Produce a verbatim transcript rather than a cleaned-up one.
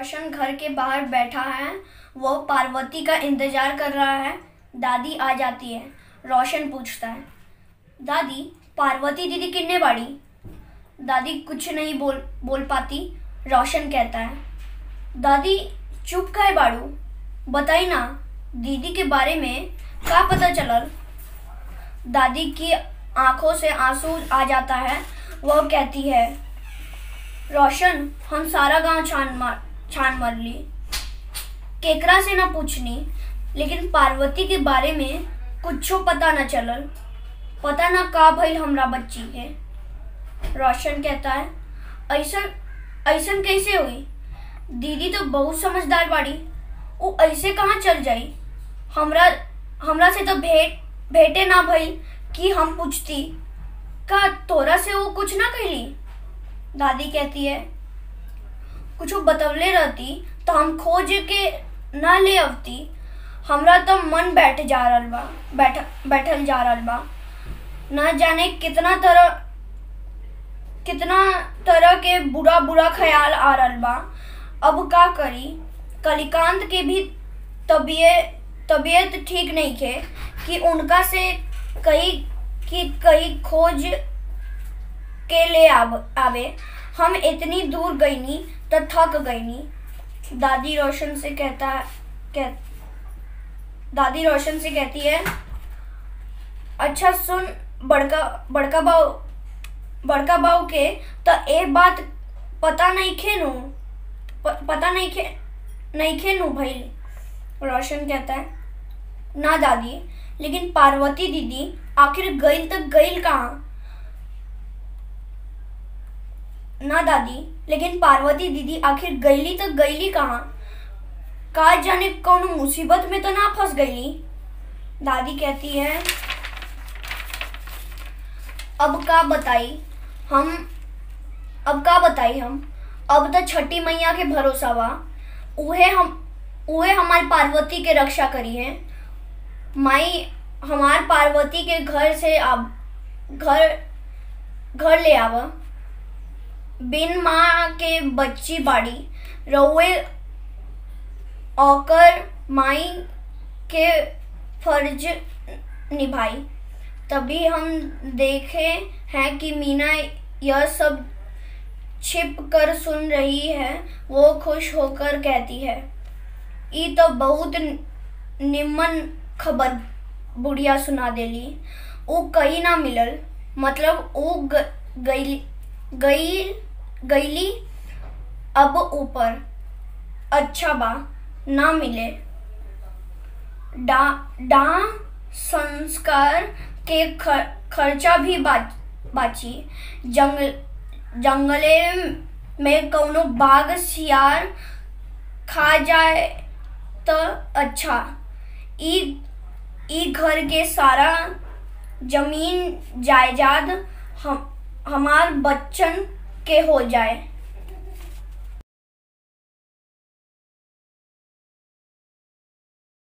रोशन घर के बाहर बैठा है। वह पार्वती का इंतजार कर रहा है। दादी आ जाती है। रोशन पूछता है, दादी पार्वती दीदी कितने बाड़ी? दादी कुछ नहीं बोल बोल पाती। रोशन कहता है, दादी चुप काहे बाड़ू, बताई ना दीदी के बारे में का पता चलल? दादी की आंखों से आंसू आ जाता है। वह कहती है, रोशन हम सारा गांव छान मार छान मार ली, केकरा से ना पूछनी, लेकिन पार्वती के बारे में कुछो पता ना चलल। पता ना का भइल हमरा बच्ची के। रोशन कहता है, ऐसा ऐसा कैसे हुई? दीदी तो बहुत समझदार बाड़ी, वो ऐसे कहाँ चल जाई? हमरा हमरा से तो भेंट भेंटे ना भइल कि हम पूछती। का तोरा से वो कुछ ना कहली? दादी कहती है, कुछ बतवले रहती तो हम खोज के ना ले अवती। हमरा तो मन बैठ जा रहा बा, बैठ बैठल जा रहा बा। ना जाने कितना तरह कितना तरह के बुरा बुरा ख्याल आ रहा बा। अब का करी? कलिकांत के भी तबीयत तबीयत ठीक नहीं थे कि उनका से कहीं कि कहीं खोज के ले आवे। हम इतनी दूर गईनी तो थक गईनी। दादी रोशन से कहता कह, दादी रोशन से कहती है, अच्छा सुन बड़का बड़का बाऊ बड़का बाऊ के तो ए बात पता नहीं खेनू प, पता नहीं खे नहीं खेनू भाई। रोशन कहता है, ना दादी, लेकिन पार्वती दीदी आखिर गईल तक गईल कहाँ? ना दादी, लेकिन पार्वती दीदी आखिर गईली तक गईली कहाँ? का जाने कौन मुसीबत में तो ना फंस गईली? दादी कहती है, अब का बताई हम अब का बताई हम अब तो छठी मैया के भरोसा बा। उहे हम उहे हमारी पार्वती के रक्षा करी है। माई हमार पार्वती के घर से आब घर घर ले आवा। बिन माँ के बच्ची बाड़ी रउए औकर माई के फर्ज निभाई। तभी हम देखे हैं कि मीना यह सब छिप कर सुन रही है। वो खुश होकर कहती है, ये तो बहुत निम्न खबर बुढ़िया सुना देली। वो कहीं ना मिलल, मतलब वो गई गई गईली अब ऊपर। अच्छा बा ना मिले। डा डा संस्कार के खर, खर्चा भी बाच, बाची। जंगल जंगले में कौनो बाघ सियार खा जाए तो अच्छा। ई ई घर के सारा जमीन जायदाद हम हमार बच्चन के हो जाए।